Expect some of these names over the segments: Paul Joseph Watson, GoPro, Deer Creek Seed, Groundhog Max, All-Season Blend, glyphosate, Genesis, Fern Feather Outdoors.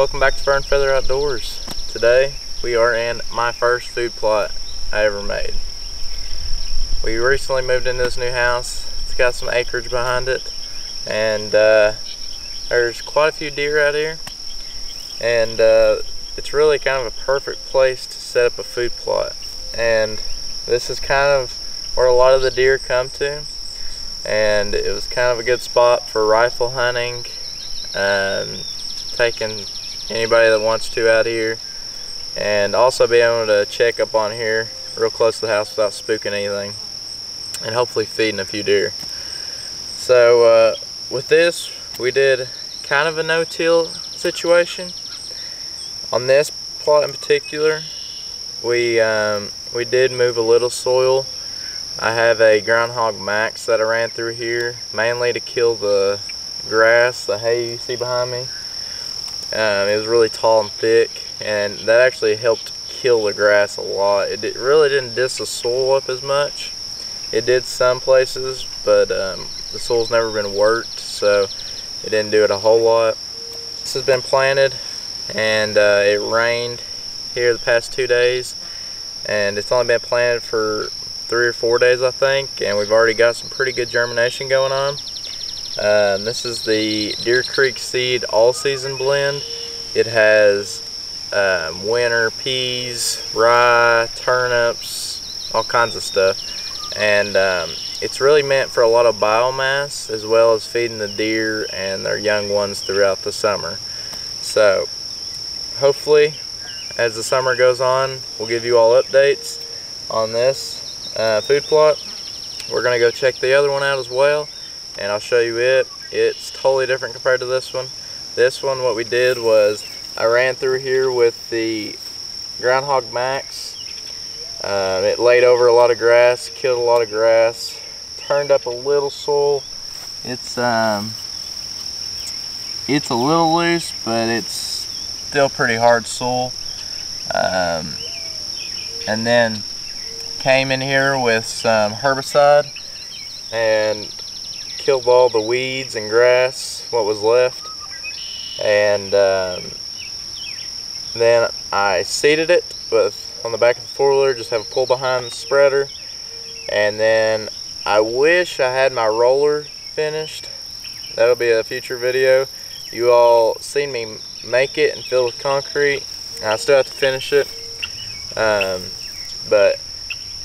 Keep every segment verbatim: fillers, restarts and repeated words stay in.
Welcome back to Fern Feather Outdoors. Today we are in my first food plot I ever made. We recently moved into this new house. It's got some acreage behind it, and uh, there's quite a few deer out here, and uh, it's really kind of a perfect place to set up a food plot. And this is kind of where a lot of the deer come to, and it was kind of a good spot for rifle hunting, um, taking anybody that wants to out here, and also being able to check up on here real close to the house without spooking anything, and hopefully feeding a few deer. So uh, with this, we did kind of a no-till situation. On this plot in particular, we um, we did move a little soil. I have a Groundhog Max that I ran through here mainly to kill the grass, the hay you see behind me. Um, it was really tall and thick, and that actually helped kill the grass a lot. It did, really didn't diss the soil up as much. It did some places, but um, the soil's never been worked, so it didn't do it a whole lot. This has been planted, and uh, it rained here the past two days, and it's only been planted for three or four days, I think, and we've already got some pretty good germination going on. Um, this is the Deer Creek Seed All-Season Blend. It has um, winter peas, rye, turnips, all kinds of stuff, and um, it's really meant for a lot of biomass, as well as feeding the deer and their young ones throughout the summer. So hopefully, as the summer goes on, we'll give you all updates on this uh, food plot. We're going to go check the other one out as well, and I'll show you it. It's totally different compared to this one. This one, what we did was I ran through here with the Groundhog Max. Um, it laid over a lot of grass, killed a lot of grass, turned up a little soil. It's um, it's a little loose, but it's still pretty hard soil. Um, and then came in here with some herbicide and killed all the weeds and grass, what was left, and um, then I seeded it with on the back of the four-wheeler, just have a pull behind the spreader, and then I wish I had my roller finished. That'll be a future video. You all seen me make it and fill with concrete, and I still have to finish it, um, but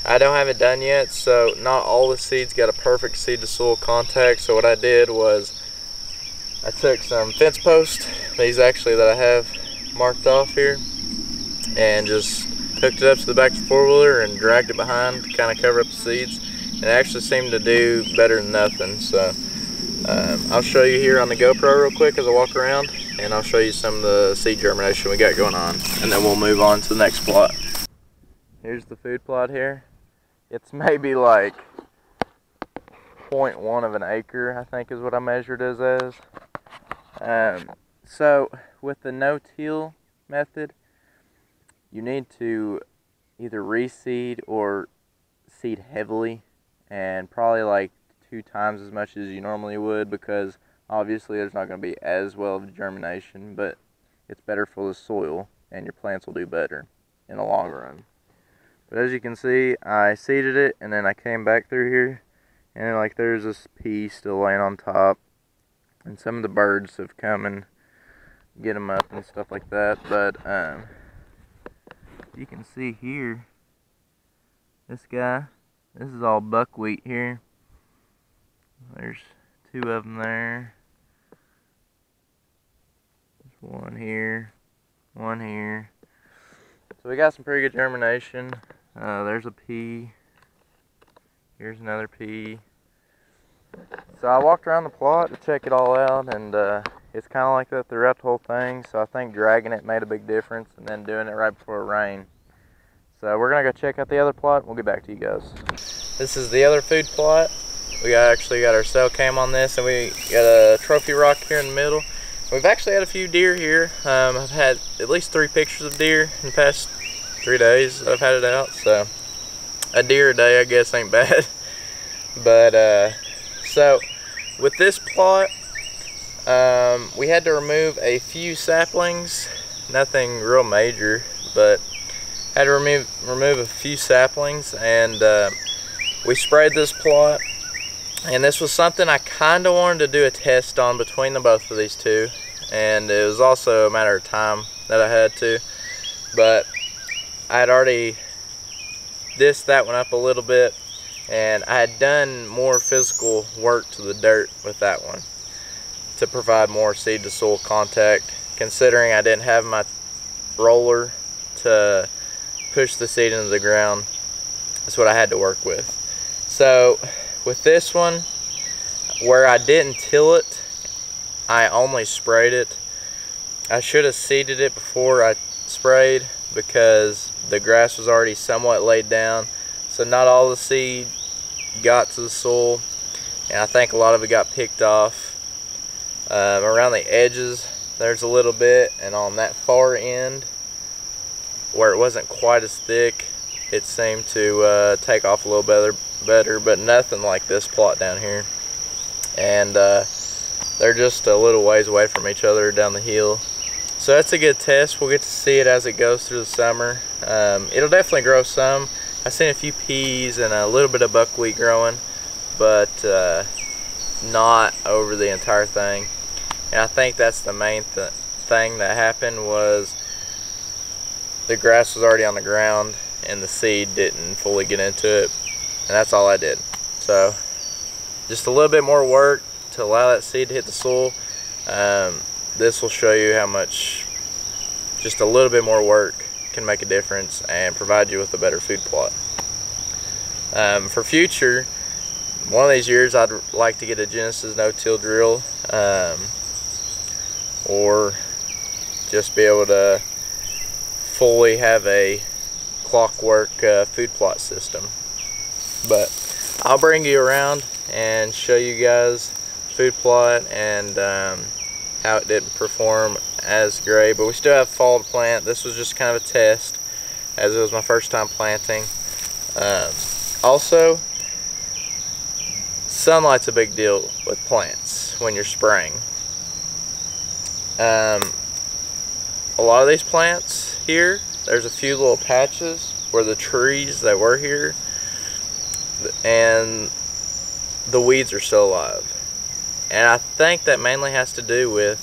I don't have it done yet, so not all the seeds got a perfect seed to soil contact. So what I did was I took some fence posts, these actually that I have marked off here, and just hooked it up to the back of the four-wheeler and dragged it behind to kind of cover up the seeds. And it actually seemed to do better than nothing. So um, I'll show you here on the GoPro real quick as I walk around, and I'll show you some of the seed germination we got going on, and then we'll move on to the next plot. Here's the food plot here. It's maybe like zero point one of an acre, I think, is what I measured it as. Um, so with the no-till method, you need to either reseed or seed heavily, and probably like two times as much as you normally would, because obviously there's not going to be as well of germination, but it's better for the soil, and your plants will do better in the long run. But as you can see, I seeded it, and then I came back through here, and like there's this pea still laying on top, and some of the birds have come and get them up and stuff like that. But um, you can see here, this guy, this is all buckwheat here. There's two of them there. There's one here, one here. So we got some pretty good germination. Uh, there's a pea. Here's another pea. So I walked around the plot to check it all out, and uh, it's kind of like that throughout the whole thing. So I think dragging it made a big difference, and then doing it right before it rained. So we're going to go check out the other plot, and we'll get back to you guys. This is the other food plot. We got, actually got our cell cam on this, and we got a trophy rock here in the middle. We've actually had a few deer here. Um, I've had at least three pictures of deer in the past three days that I've had it out, so a deer a day, I guess, ain't bad. But uh, so with this plot, Um, we had to remove a few saplings, nothing real major, but had to remove remove a few saplings, and uh, we sprayed this plot. And this was something I kind of wanted to do a test on between the both of these two, and it was also a matter of time that I had to, but I had already dissed that one up a little bit, and I had done more physical work to the dirt with that one to provide more seed to soil contact, considering I didn't have my roller to push the seed into the ground. That's what I had to work with. So with this one, where I didn't till it, I only sprayed it. I should have seeded it before I sprayed because the grass was already somewhat laid down, so not all the seed got to the soil, and I think a lot of it got picked off. Um, around the edges there's a little bit, and on that far end where it wasn't quite as thick, it seemed to uh, take off a little better, better, but nothing like this plot down here. And uh, they're just a little ways away from each other down the hill. So that's a good test. We'll get to see it as it goes through the summer. Um, it'll definitely grow some. I've seen a few peas and a little bit of buckwheat growing, but uh, not over the entire thing. And I think that's the main th thing that happened was the grass was already on the ground and the seed didn't fully get into it. And that's all I did. So just a little bit more work to allow that seed to hit the soil. Um, this will show you how much just a little bit more work can make a difference and provide you with a better food plot. Um, for future, one of these years I'd like to get a Genesis no-till drill, um, or just be able to fully have a clockwork uh, food plot system. But I'll bring you around and show you guys food plot and um, how it didn't perform as great. But we still have fall to plant. This was just kind of a test, as it was my first time planting. Um, also, sunlight's a big deal with plants when you're spraying. Um, a lot of these plants here, there's a few little patches where the trees that were here and the weeds are still alive, and I think that mainly has to do with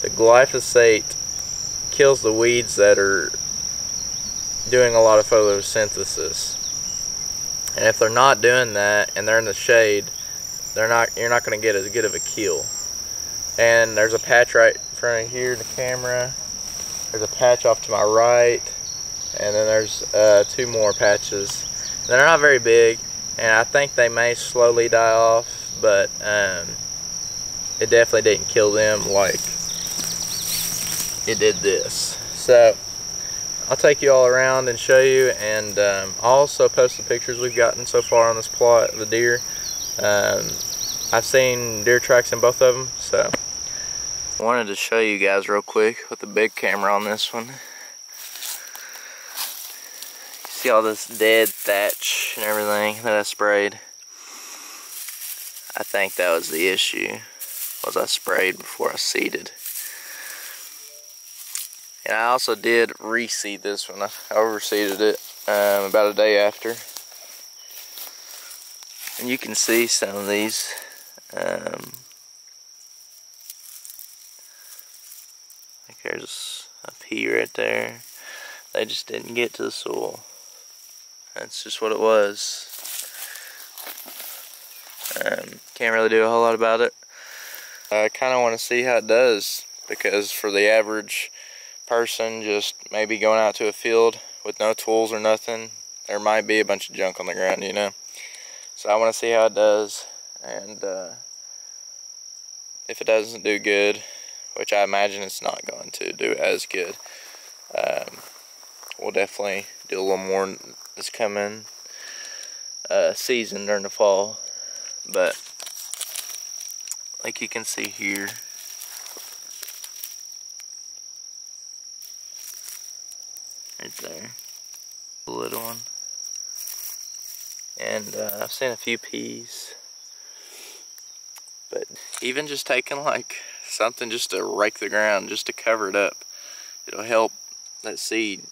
the glyphosate kills the weeds that are doing a lot of photosynthesis, and if they're not doing that and they're in the shade, they're not you're not going to get as good of a kill. And there's a patch right in front of here in the camera, there's a patch off to my right, and then there's uh, two more patches. They're not very big, and I think they may slowly die off, but um, it definitely didn't kill them like it did this. So I'll take you all around and show you, and um, I'll also post the pictures we've gotten so far on this plot of the deer. Um, I've seen deer tracks in both of them, so I wanted to show you guys real quick with the big camera on this one. See all this dead thatch and everything that I sprayed. I think that was the issue, was I sprayed before I seeded. And I also did reseed this one. I overseeded it um, about a day after. And you can see some of these um, I think there's a pea right there. They just didn't get to the soil. That's just what it was. Um, can't really do a whole lot about it. I kind of want to see how it does, because for the average person just maybe going out to a field with no tools or nothing, there might be a bunch of junk on the ground, you know. So I want to see how it does, and uh, if it doesn't do good, which I imagine it's not going to do as good, um, we'll definitely do a little more this coming uh, season during the fall. But like you can see here, right there, the little one, and uh, I've seen a few peas. But even just taking like something just to rake the ground, just to cover it up. It'll help that seed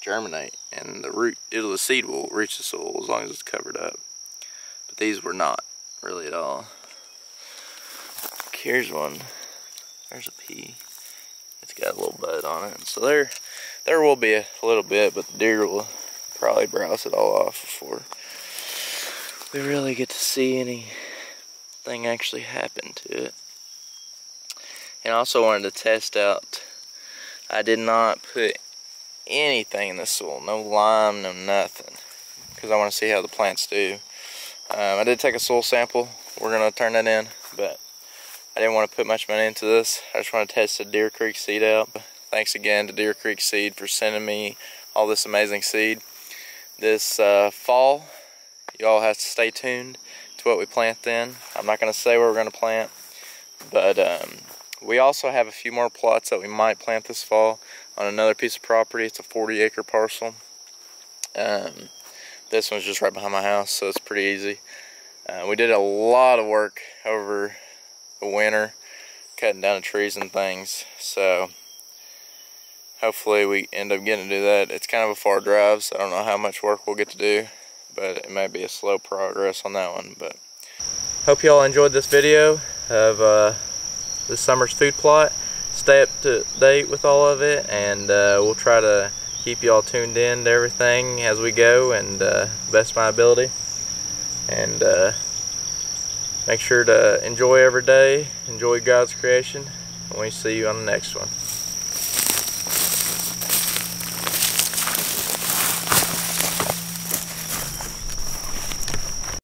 germinate, and the root, it'll, the seed will reach the soil as long as it's covered up. But these were not really at all. Here's one. There's a pea. It's got a little bud on it, so there, there will be a little bit, but the deer will probably browse it all off before we really get to see anything actually happen to it. And I also wanted to test out. I did not put anything in the soil, no lime, no nothing, because I want to see how the plants do. Um, I did take a soil sample. We're gonna turn that in, but I didn't want to put much money into this. I just want to test the Deer Creek seed out. Thanks again to Deer Creek Seed for sending me all this amazing seed. This uh, fall, you all have to stay tuned to what we plant then. I'm not going to say where we're going to plant, but um, we also have a few more plots that we might plant this fall on another piece of property. It's a forty acre parcel. Um, this one's just right behind my house, so it's pretty easy. Uh, we did a lot of work over the winter, cutting down the trees and things, so hopefully we end up getting to do that. It's kind of a far drive, so I don't know how much work we'll get to do, but it may be a slow progress on that one. But hope you all enjoyed this video of uh, this summer's food plot. Stay up to date with all of it, and uh, we'll try to keep you all tuned in to everything as we go, and uh, best of my ability. And uh, make sure to enjoy every day, enjoy God's creation, and we see you on the next one.